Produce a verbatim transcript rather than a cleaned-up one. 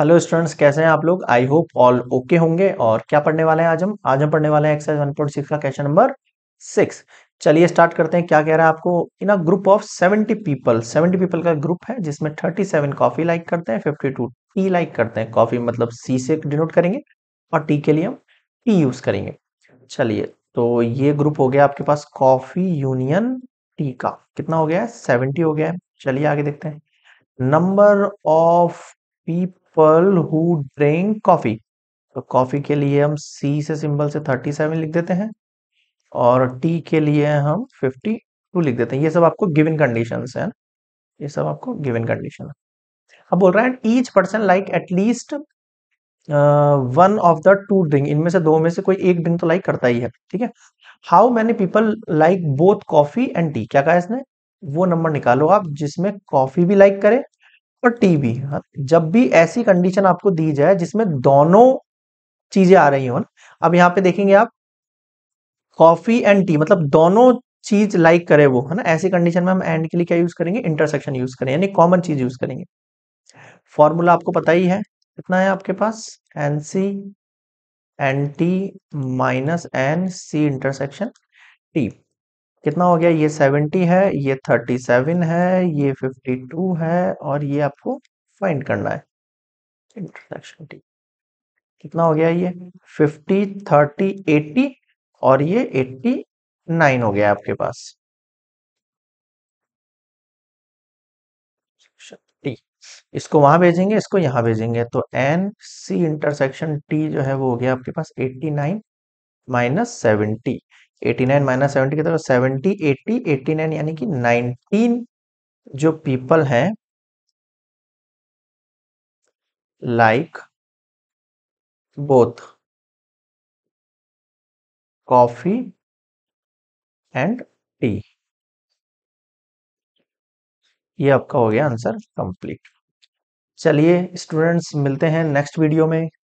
Hello students, कैसे हैं आप लोग। आई होप ऑल ओके होंगे। और क्या पढ़ने वाले हैं आज हम आज हम पढ़ने वाले हैं एक्सरसाइज वन पॉइंट सिक्स का क्वेश्चन नंबर सिक्स। चलिए स्टार्ट करते हैं। क्या कह रहा है आपको, in a group of seventy people seventy people का ग्रुप है जिसमें थर्टी सेवन कॉफी लाइक करते हैं, फिफ्टी टू टी लाइक करते हैं। कॉफी मतलब सी से डिनोट करेंगे और टी के लिए हम टी यूज करेंगे। चलिए, तो ये ग्रुप हो गया आपके पास कॉफी यूनियन टी का। कितना हो गया है, सेवेंटी हो गया है। चलिए आगे देखते हैं। Number of people who drink coffee, तो कॉफी के लिए हम सी से सिंबल से थर्टी सेवन लिख देते हैं और टी के लिए हम फिफ्टी टू लिख देते हैं। ये सब आपको गिवन कंडीशंस हैं, ये सब आपको गिवन कंडीशन है। अब बोल रहा है each person like at least one of the two drink, इनमें से दो में से कोई एक ड्रिंक तो लाइक करता ही है, ठीक है। How many people like both coffee and tea, क्या कहा इसने, वो नंबर निकालो आप जिसमें कॉफी भी लाइक करे और टी भी। जब भी ऐसी कंडीशन आपको दी जाए जिसमें दोनों चीजें आ रही हो ना। अब यहाँ पे देखेंगे आप कॉफी एंड टी, मतलब दोनों चीज लाइक करे वो, है ना। ऐसी कंडीशन में हम एंड के लिए क्या यूज करेंगे, इंटरसेक्शन यूज करेंगे, यानी कॉमन चीज यूज करेंगे। फॉर्मूला आपको पता ही है, कितना है आपके पास, N C N T minus N C intersection T. कितना हो गया, ये सेवेंटी है, ये थर्टी सेवन है, ये फिफ्टी टू है और ये आपको फाइंड करना है इंटरसेक्शन टी। कितना हो गया, ये फिफ्टी थर्टी एटी और ये एटी नाइन हो गया आपके पास टी। इसको वहां भेजेंगे, इसको यहां भेजेंगे, तो एन सी इंटरसेक्शन टी जो है वो हो गया आपके पास eighty nine minus seventy. Eighty nine minus seventy की तरफ सेवेंटी, एटी, एटी नाइन, यानी कि नाइनटीन जो पीपल हैं like both coffee and tea. ये आपका हो गया आंसर कंप्लीट। चलिए स्टूडेंट्स, मिलते हैं नेक्स्ट वीडियो में।